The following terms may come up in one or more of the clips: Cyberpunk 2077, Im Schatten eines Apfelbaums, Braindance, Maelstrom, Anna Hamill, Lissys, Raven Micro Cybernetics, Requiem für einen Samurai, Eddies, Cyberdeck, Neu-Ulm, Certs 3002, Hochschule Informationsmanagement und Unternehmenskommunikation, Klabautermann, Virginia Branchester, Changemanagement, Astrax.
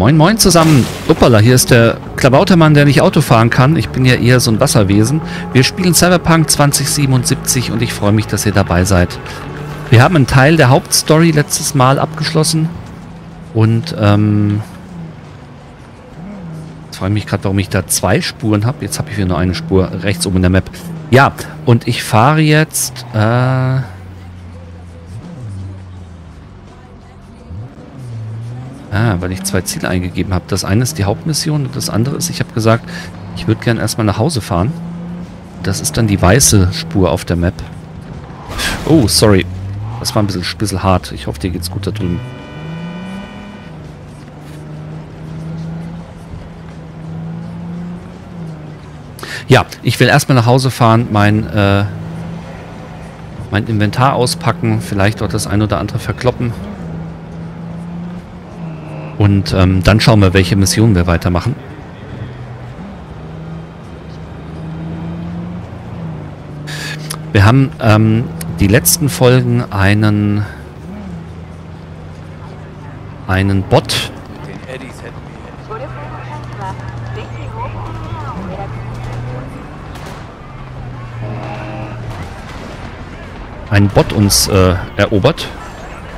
Moin moin zusammen. Uppala, hier ist der Klabautermann, der nicht Auto fahren kann. Ich bin ja eher so ein Wasserwesen. Wir spielen Cyberpunk 2077 und ich freue mich, dass ihr dabei seid. Wir haben einen Teil der Hauptstory letztes Mal abgeschlossen. Und jetzt frage ich mich gerade, warum ich da zwei Spuren habe. Jetzt habe ich wieder nur eine Spur rechts oben in der Map. Ja, und ich fahre jetzt weil ich zwei Ziele eingegeben habe. Das eine ist die Hauptmission und das andere ist, ich habe gesagt, ich würde gerne erstmal nach Hause fahren. Das ist dann die weiße Spur auf der Map. Oh, sorry. Das war ein bisschen hart. Ich hoffe, dir geht's gut da drüben. Ja, ich will erstmal nach Hause fahren, mein Inventar auspacken, vielleicht auch das ein oder andere verkloppen. Und dann schauen wir, welche Mission wir weitermachen. Wir haben die letzten Folgen einen Bot. Ein Bot uns erobert.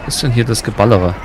Was ist denn hier das Geballere?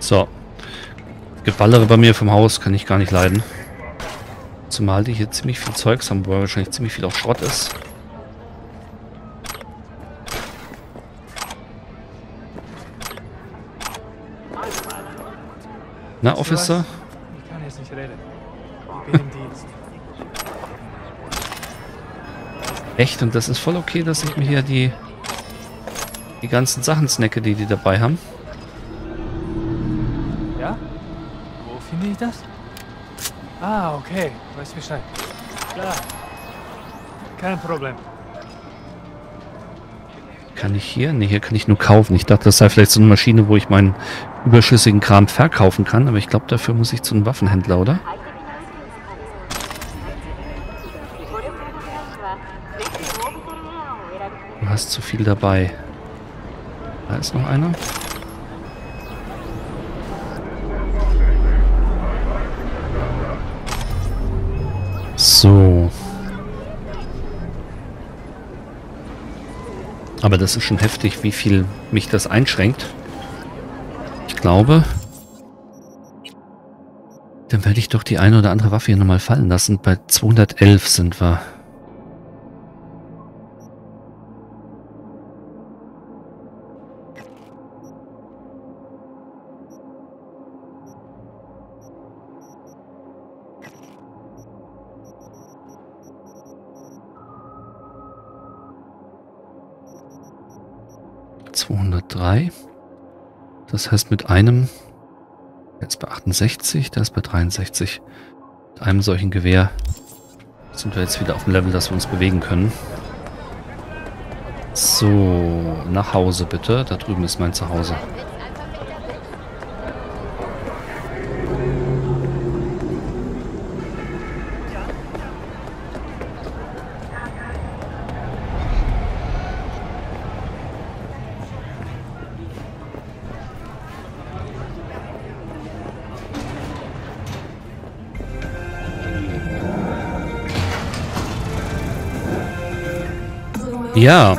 So, Geballere bei mir vom Haus kann ich gar nicht leiden. Zumal die hier ziemlich viel Zeugs haben, wobei wahrscheinlich ziemlich viel auch Schrott ist. Na, Officer? Ich kann jetzt nicht reden. Ich bin im Dienst. Echt? Und das ist voll okay, dass ich mir hier die ganzen Sachen snacke, die dabei haben. Finde ich das? Ah, okay. Weiß Bescheid. Klar. Kein Problem. Kann ich hier? Ne, hier kann ich nur kaufen. Ich dachte, das sei vielleicht so eine Maschine, wo ich meinen überschüssigen Kram verkaufen kann. Aber ich glaube, dafür muss ich zu einem Waffenhändler, oder? Du hast zu viel dabei. Da ist noch einer. So. Aber das ist schon heftig, wie viel mich das einschränkt. Ich glaube, dann werde ich doch die eine oder andere Waffe hier nochmal fallen lassen. Bei 211 sind wir. Das heißt, mit einem, der ist bei 68, der ist bei 63. Mit einem solchen Gewehr sind wir jetzt wieder auf dem Level, dass wir uns bewegen können. So, nach Hause bitte. Da drüben ist mein Zuhause. Ja.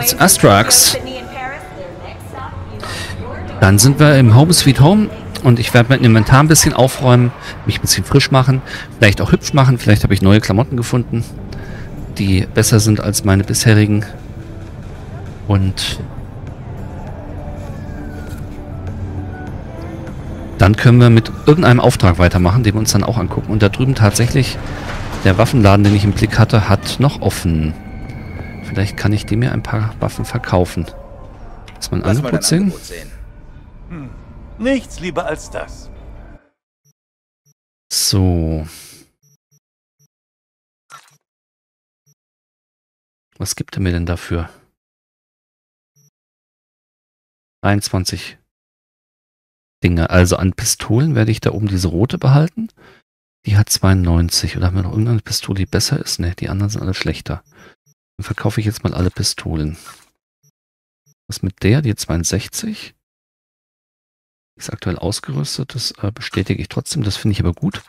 It's Astrax. Dann sind wir im Home Sweet Home Und ich werde mein Inventar ein bisschen aufräumen, mich ein bisschen frisch machen, vielleicht auch hübsch machen. Vielleicht habe ich neue Klamotten gefunden, die besser sind als meine bisherigen. Und dann können wir mit irgendeinem Auftrag weitermachen, den wir uns dann auch angucken. Und da drüben tatsächlich, der Waffenladen, den ich im Blick hatte, hat noch offen. Vielleicht kann ich dem ja ein paar Waffen verkaufen. Lass mal ein Angebot sehen. Nichts lieber als das. So. Was gibt er mir denn dafür? 23 Dinge. Also an Pistolen werde ich da oben diese rote behalten. Die hat 92. Oder haben wir noch irgendeine Pistole, die besser ist? Ne, die anderen sind alle schlechter. Dann verkaufe ich jetzt mal alle Pistolen. Was mit der? Die 62. Ist aktuell ausgerüstet. Das bestätige ich trotzdem. Das finde ich aber gut,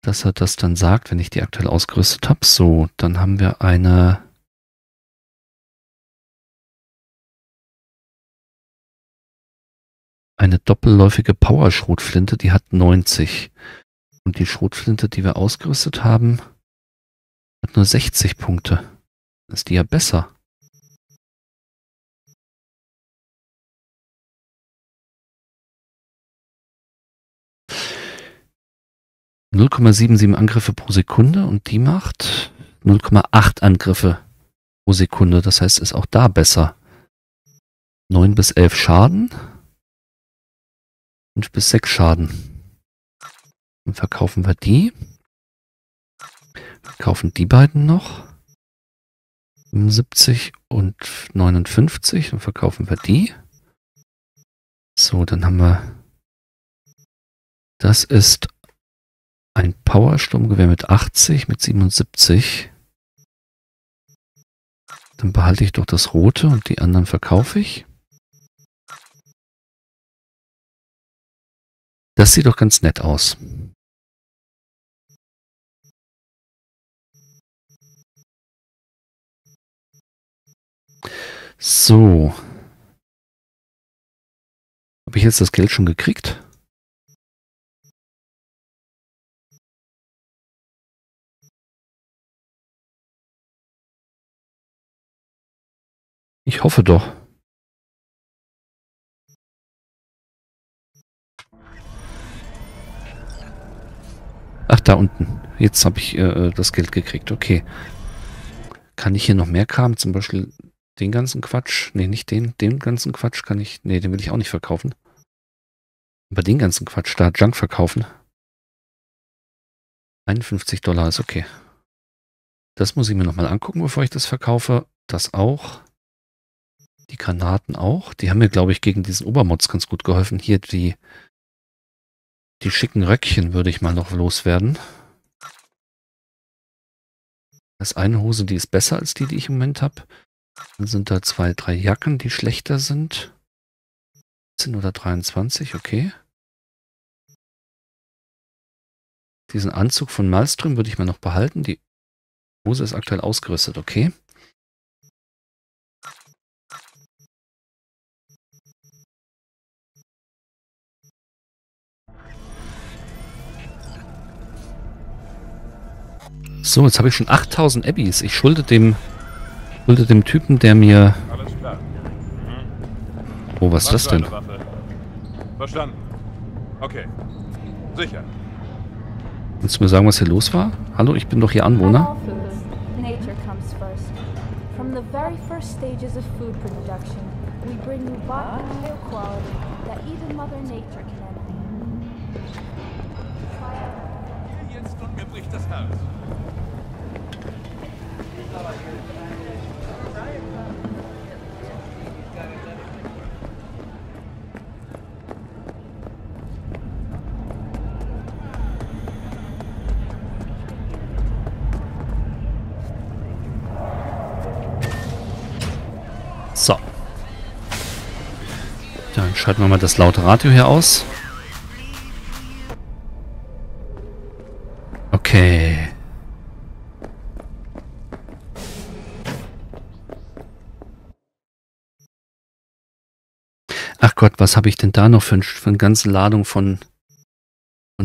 dass er das dann sagt, wenn ich die aktuell ausgerüstet habe. So, dann haben wir eine... eine doppelläufige Power-Schrotflinte, die hat 90. Und die Schrotflinte, die wir ausgerüstet haben, hat nur 60 Punkte. Dann ist die ja besser. .77 Angriffe pro Sekunde und die macht 0,8 Angriffe pro Sekunde. Das heißt, ist auch da besser. 9 bis 11 Schaden. 5 bis 6 Schaden. Dann verkaufen wir die. Verkaufen die beiden noch. 75 und 59. Dann verkaufen wir die. So, dann haben wir... Das ist ein Powersturmgewehr mit 80, mit 77. Dann behalte ich doch das rote und die anderen verkaufe ich. Das sieht doch ganz nett aus. So. Habe ich jetzt das Geld schon gekriegt? Ich hoffe doch. Ach, da unten. Jetzt habe ich das Geld gekriegt. Okay. Kann ich hier noch mehr Kram? Zum Beispiel den ganzen Quatsch. Nee, nicht den. Den ganzen Quatsch kann ich... Nee, den will ich auch nicht verkaufen. Aber den ganzen Quatsch da, Junk verkaufen. 51 Dollar ist okay. Das muss ich mir nochmal angucken, bevor ich das verkaufe. Das auch. Die Granaten auch. Die haben mir, glaube ich, gegen diesen Obermods ganz gut geholfen. Hier die... Die schicken Röckchen würde ich mal noch loswerden. Das ist eine Hose, die ist besser als die, die ich im Moment habe. Dann sind da 2, 3 Jacken, die schlechter sind. 10 oder 23, okay. Diesen Anzug von Maelstrom würde ich mal noch behalten. Die Hose ist aktuell ausgerüstet, okay. So, jetzt habe ich schon 8000 Eddies. Ich schulde dem Typen, der mir... Alles klar. Mhm. Oh, was ist das denn? Verstanden. Okay. Sicher. Kannst du mir sagen, was hier los war? Hallo, ich bin doch hier Anwohner. Nature comes first. From the very first stages of food production, we bring you bottled quality that even Mother Nature can have. Jetzt bricht das Haus. So. Dann schalten wir mal das laute Radio hier aus. Okay. Gott, was habe ich denn da noch für eine ganze Ladung von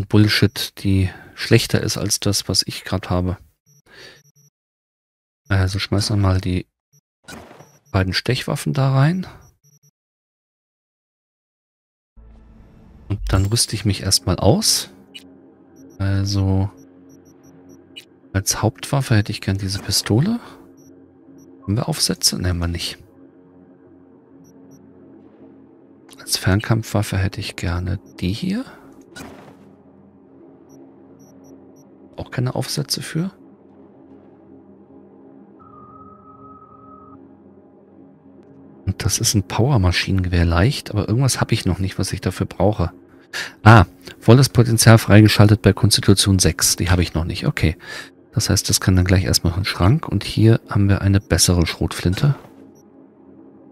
Bullshit, die schlechter ist als das, was ich gerade habe. Also schmeißen wir mal die beiden Stechwaffen da rein. Und dann rüste ich mich erstmal aus. Also als Hauptwaffe hätte ich gern diese Pistole. Haben wir Aufsätze? Nein, haben wir nicht. Als Fernkampfwaffe hätte ich gerne die hier. Auch keine Aufsätze für. Und das ist ein Power-Maschinengewehr leicht, aber irgendwas habe ich noch nicht, was ich dafür brauche. Ah, volles Potenzial freigeschaltet bei Konstitution 6. Die habe ich noch nicht. Okay. Das heißt, das kann dann gleich erstmal in den Schrank. Und hier haben wir eine bessere Schrotflinte,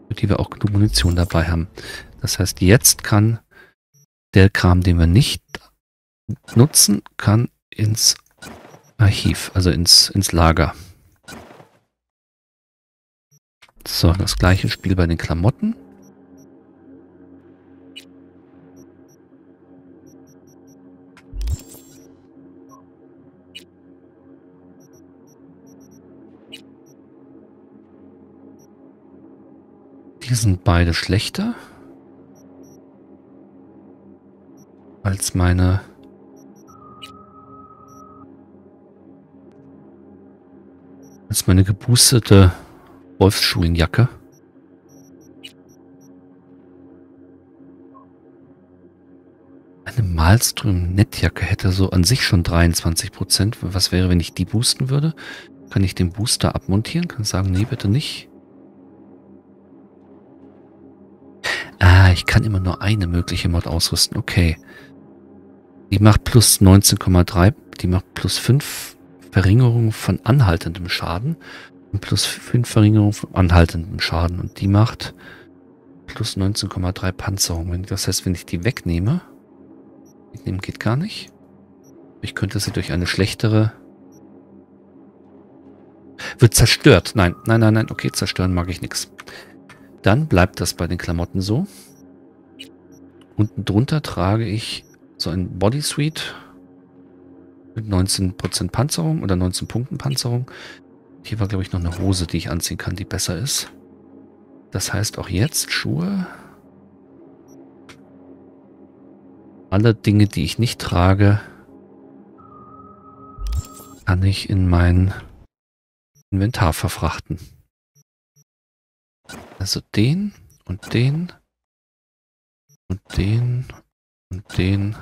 mit der wir auch genug Munition dabei haben. Das heißt, jetzt kann der Kram, den wir nicht nutzen, kann ins Archiv, also ins Lager. So, das gleiche Spiel bei den Klamotten. Die sind beide schlechter als meine geboostete Wolfsschuhenjacke. Eine Maelstrom-Nettjacke hätte so an sich schon 23%. Was wäre, wenn ich die boosten würde? Kann ich den Booster abmontieren? Kann ich sagen, nee, bitte nicht. Ich kann immer nur eine mögliche Mod ausrüsten. Okay. Die macht plus 19,3. Die macht plus 5 Verringerung von anhaltendem Schaden. Und plus 5 Verringerung von anhaltendem Schaden. Und die macht plus 19,3 Panzerung. Das heißt, wenn ich die wegnehme... Wegnehmen geht gar nicht. Ich könnte sie durch eine schlechtere... Wird zerstört. Nein, nein, nein, nein. Okay, zerstören mag ich nichts. Dann bleibt das bei den Klamotten so. Unten drunter trage ich so ein Bodysuit mit 19% Panzerung oder 19 Punkten Panzerung. Hier war, glaube ich, noch eine Hose, die ich anziehen kann, die besser ist. Das heißt auch jetzt Schuhe. Alle Dinge, die ich nicht trage, kann ich in mein Inventar verfrachten. Also den und den. Und den und den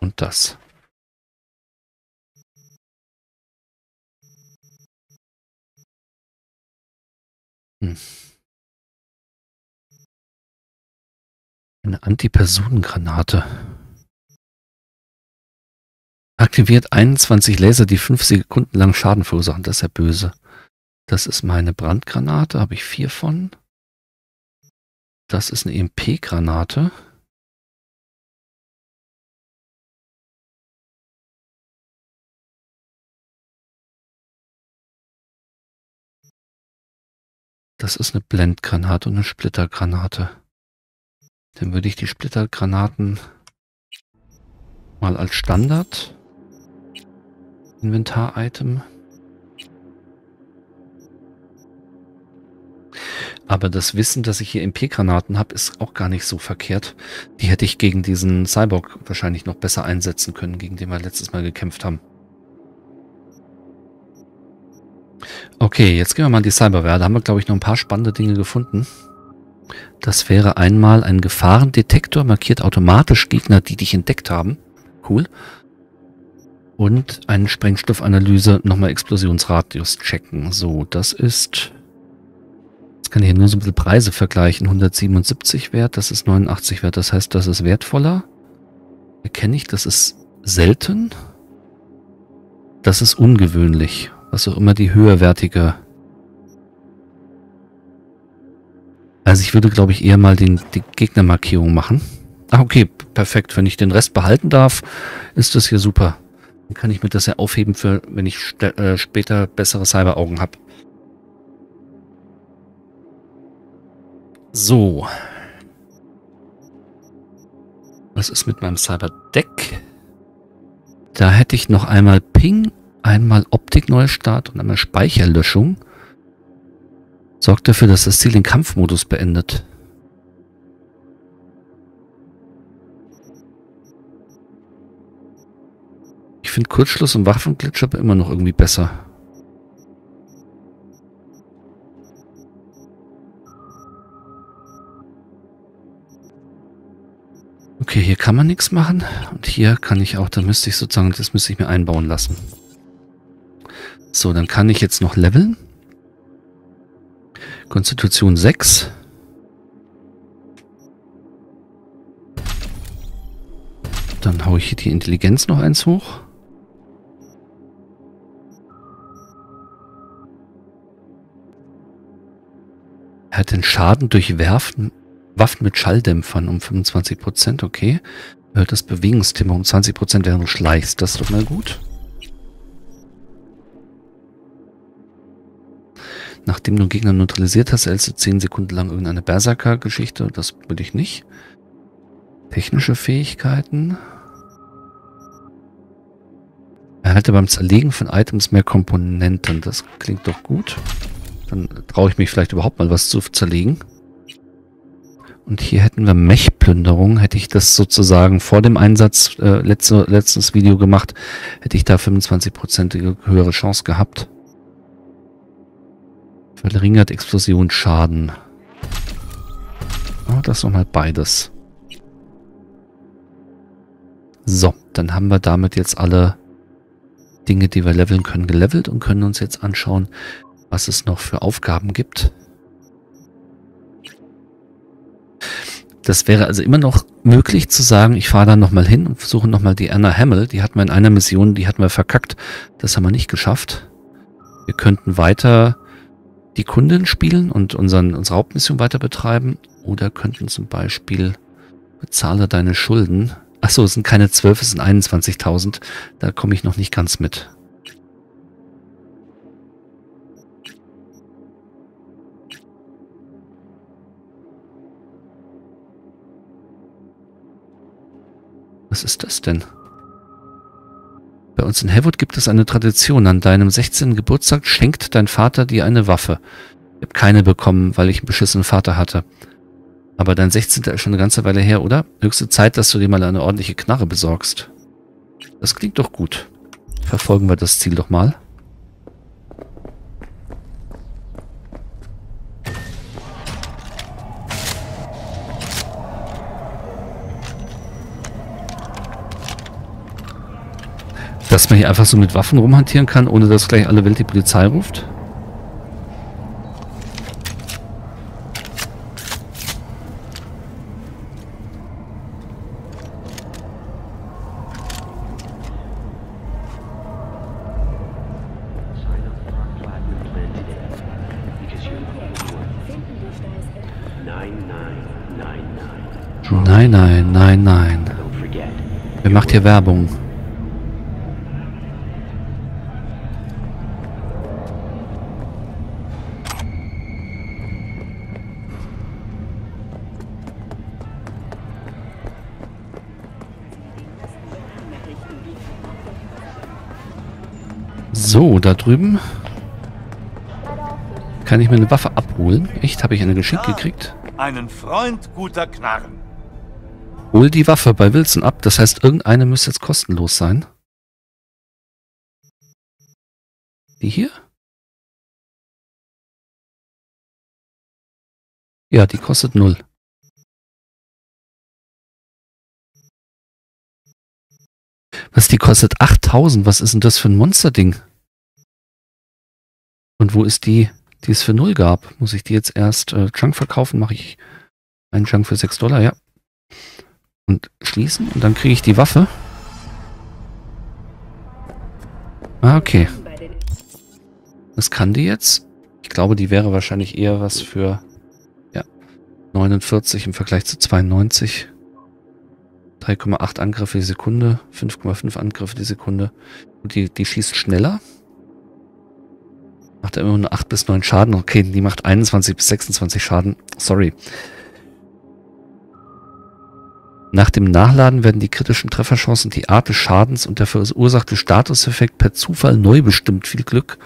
und das. Eine Antipersonengranate. Aktiviert 21 Laser, die 5 Sekunden lang Schaden verursachen. Das ist ja böse. Das ist meine Brandgranate, habe ich 4 von. Das ist eine EMP-Granate. Das ist eine Blendgranate und eine Splittergranate. Dann würde ich die Splittergranaten mal als Standard Inventar-Item. Aber das Wissen, dass ich hier MP-Granaten habe, ist auch gar nicht so verkehrt. Die hätte ich gegen diesen Cyborg wahrscheinlich noch besser einsetzen können, gegen den wir letztes Mal gekämpft haben. Okay, jetzt gehen wir mal in die Cyberware. Da haben wir, glaube ich, noch ein paar spannende Dinge gefunden. Das wäre einmal ein Gefahrendetektor, markiert automatisch Gegner, die dich entdeckt haben. Cool. Und eine Sprengstoffanalyse, nochmal Explosionsradius checken. So, das ist... Ich kann hier nur so ein bisschen Preise vergleichen. 177 wert, das ist 89 wert. Das heißt, das ist wertvoller. Erkenne ich, das ist selten. Das ist ungewöhnlich. Was auch immer die höherwertige... Also ich würde, glaube ich, eher mal die Gegnermarkierung machen. Ah, okay, perfekt. Wenn ich den Rest behalten darf, ist das hier super. Dann kann ich mir das ja aufheben, für, wenn ich später bessere Cyberaugen habe. So, Was ist mit meinem Cyberdeck? Da hätte ich noch einmal Ping, einmal Optikneustart und einmal Speicherlöschung. Sorgt dafür, dass das Ziel den Kampfmodus beendet. Ich finde Kurzschluss und Waffenglitch aber immer noch irgendwie besser. Okay, hier kann man nichts machen und hier kann ich auch, da müsste ich sozusagen, das müsste ich mir einbauen lassen. So, dann kann ich jetzt noch leveln. Konstitution 6. Dann haue ich hier die Intelligenz noch eins hoch. Er hat den Schaden durch Werfen. Waffen mit Schalldämpfern um 25%, okay. Erhöht das Bewegungsthema um 20% während du schleichst. Das ist doch mal gut. Nachdem du Gegner neutralisiert hast, erhältst du 10 Sekunden lang irgendeine Berserker-Geschichte. Das will ich nicht. Technische Fähigkeiten. Erhalte beim Zerlegen von Items mehr Komponenten. Das klingt doch gut. Dann traue ich mich vielleicht überhaupt mal was zu zerlegen. Und hier hätten wir Mech-Plünderung. Hätte ich das sozusagen vor dem Einsatz letztes Video gemacht, hätte ich da 25% höhere Chance gehabt. Verringert Explosionsschaden. Oh, das nochmal beides. So, dann haben wir damit jetzt alle Dinge, die wir leveln können, gelevelt und können uns jetzt anschauen, was es noch für Aufgaben gibt. Das wäre also immer noch möglich zu sagen, ich fahre da nochmal hin und versuche nochmal die Anna Hamill. Die hatten wir in einer Mission, die hatten wir verkackt. Das haben wir nicht geschafft. Wir könnten weiter die Kundin spielen und unsere Hauptmission weiter betreiben. Oder könnten zum Beispiel bezahle deine Schulden. Achso, es sind keine 12, es sind 21.000. Da komme ich noch nicht ganz mit. Was ist das denn? Bei uns in Hellwood gibt es eine Tradition. An deinem 16. Geburtstag schenkt dein Vater dir eine Waffe. Ich habe keine bekommen, weil ich einen beschissenen Vater hatte. Aber dein 16. ist schon eine ganze Weile her, oder? Höchste Zeit, dass du dir mal eine ordentliche Knarre besorgst. Das klingt doch gut. Verfolgen wir das Ziel doch mal. Dass man hier einfach so mit Waffen rumhantieren kann, ohne dass gleich alle Welt die Polizei ruft. Nein, nein, nein, nein. Wer macht hier Werbung? So, da drüben kann ich mir eine Waffe abholen. Echt? Habe ich eine geschenkt gekriegt? Einen Freund guter Knarren. Hol die Waffe bei Wilson ab. Das heißt, irgendeine müsste jetzt kostenlos sein. Die hier? Ja, die kostet 0. Was, die kostet 8.000? Was ist denn das für ein Monsterding? Und wo ist die, die es für 0 gab? Muss ich die jetzt erst Junk verkaufen? Mache ich einen Junk für $6, ja. Und schließen und dann kriege ich die Waffe. Ah, okay. Was kann die jetzt? Ich glaube, die wäre wahrscheinlich eher was für, ja, 49 im Vergleich zu 92. 3,8 Angriffe die Sekunde, 5,5 Angriffe die Sekunde. Und die schießt schneller. Macht er immer nur 8 bis 9 Schaden. Okay, die macht 21 bis 26 Schaden. Sorry. Nach dem Nachladen werden die kritischen Trefferchancen, die Art des Schadens und der verursachte Statuseffekt per Zufall neu bestimmt. Viel Glück.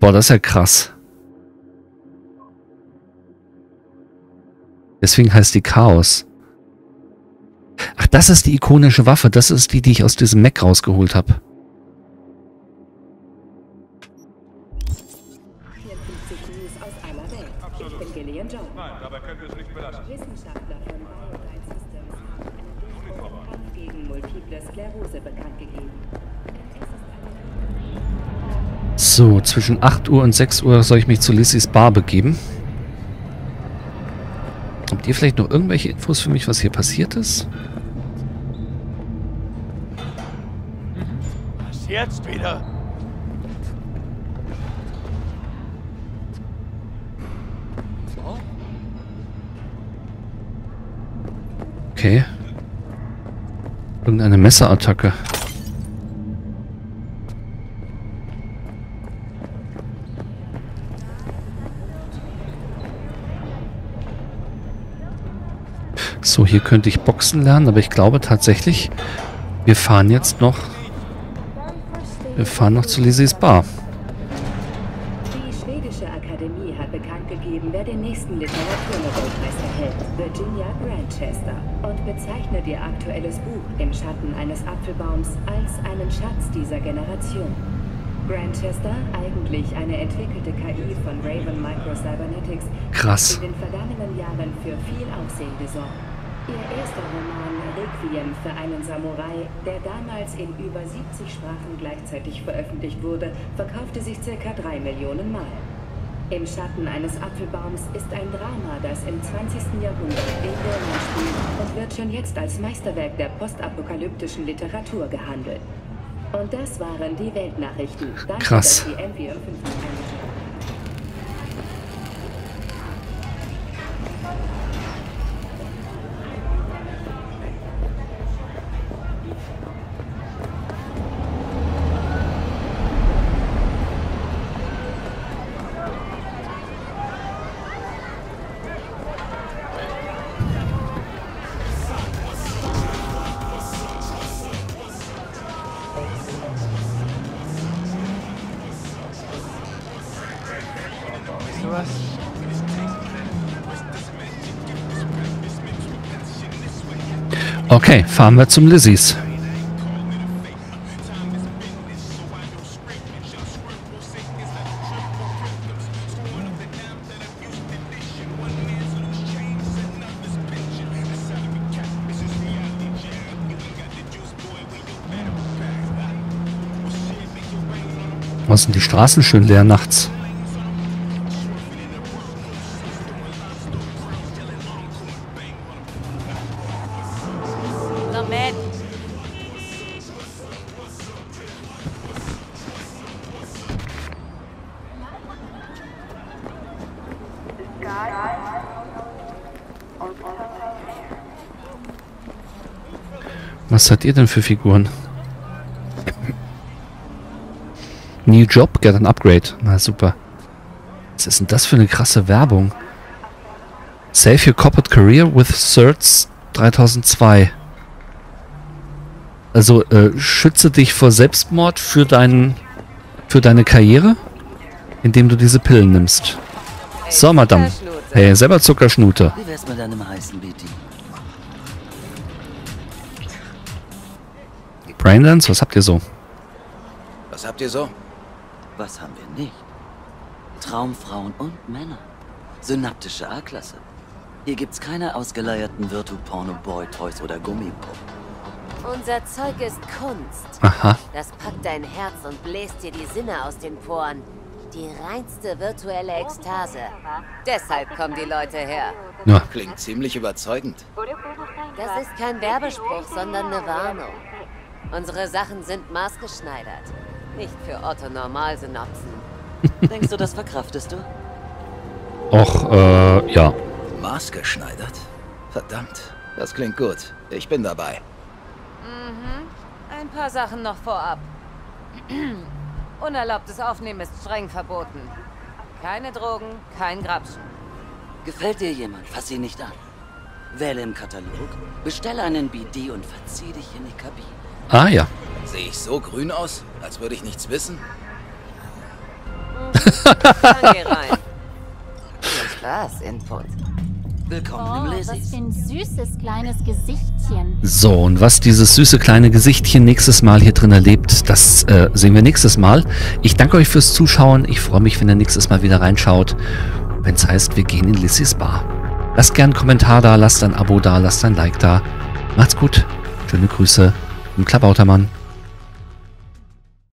Boah, das ist ja krass. Deswegen heißt die Chaos. Ach, das ist die ikonische Waffe. Das ist die, die ich aus diesem Mech rausgeholt habe. So, zwischen 8 Uhr und 6 Uhr soll ich mich zu Lissys Bar begeben. Habt ihr vielleicht noch irgendwelche Infos für mich, was hier passiert ist? Was jetzt wieder? Okay. Irgendeine Messerattacke. So, hier könnte ich Boxen lernen, aber ich glaube tatsächlich, wir fahren jetzt noch. Wir fahren noch zu Lissys Bar. Die schwedische Akademie hat bekannt gegeben, wer den nächsten Literaturnobelpreis erhält, Virginia Branchester, und bezeichnet ihr aktuelles Buch Im Schatten eines Apfelbaums als einen Schatz dieser Generation. Branchester, eigentlich eine entwickelte KI von Raven Micro Cybernetics, krass, hat in den vergangenen Jahren für viel Aufsehen gesorgt. Ihr erster Roman Requiem für einen Samurai, der damals in über 70 Sprachen gleichzeitig veröffentlicht wurde, verkaufte sich ca. 3 Millionen Mal. Im Schatten eines Apfelbaums ist ein Drama, das im 20. Jahrhundert in Deutschland spielt und wird schon jetzt als Meisterwerk der postapokalyptischen Literatur gehandelt. Und das waren die Weltnachrichten. Danke, krass. Okay, fahren wir zum Lissys. Was sind die Straßen schön leer nachts? Was seid ihr denn für Figuren? New Job, get an Upgrade. Na super. Was ist denn das für eine krasse Werbung? Save your corporate career with Certs 3002. Also schütze dich vor Selbstmord für deine Karriere, indem du diese Pillen nimmst. So, Madame. Hey, selber Zuckerschnute. Wie wär's mit deinem heißen Beating? Braindance, was habt ihr so? Was habt ihr so? Was haben wir nicht? Traumfrauen und Männer. Synaptische A-Klasse. Hier gibt's keine ausgeleierten Virtu-Porno-Boy-Toys oder Gummipuppen. Unser Zeug ist Kunst. Aha. Das packt dein Herz und bläst dir die Sinne aus den Poren. Die reinste virtuelle Ekstase. Deshalb kommen die Leute her. Ja. Klingt ziemlich überzeugend. Das ist kein Werbespruch, sondern eine Warnung. Unsere Sachen sind maßgeschneidert. Nicht für Otto-Normal-Synapsen. Denkst du, das verkraftest du? Och, ja. Maßgeschneidert? Verdammt, das klingt gut. Ich bin dabei. Mhm. Ein paar Sachen noch vorab. Unerlaubtes Aufnehmen ist streng verboten. Keine Drogen, kein Grabschen. Gefällt dir jemand, fass ihn nicht an. Wähle im Katalog, bestelle einen BD und verzieh dich in die Kabine. Ah ja. Sehe ich so grün aus, als würde ich nichts wissen? Dann geh rein. Spaß, Input. Willkommen im Lesies. Was für ein süßes kleines Gesichtchen. So, und was dieses süße kleine Gesichtchen nächstes Mal hier drin erlebt, das sehen wir nächstes Mal. Ich danke euch fürs Zuschauen. Ich freue mich, wenn ihr nächstes Mal wieder reinschaut. Wenn es heißt, wir gehen in Lissys Bar. Lasst gerne einen Kommentar da, lasst ein Abo da, lasst ein Like da. Macht's gut. Schöne Grüße. Klabautermann.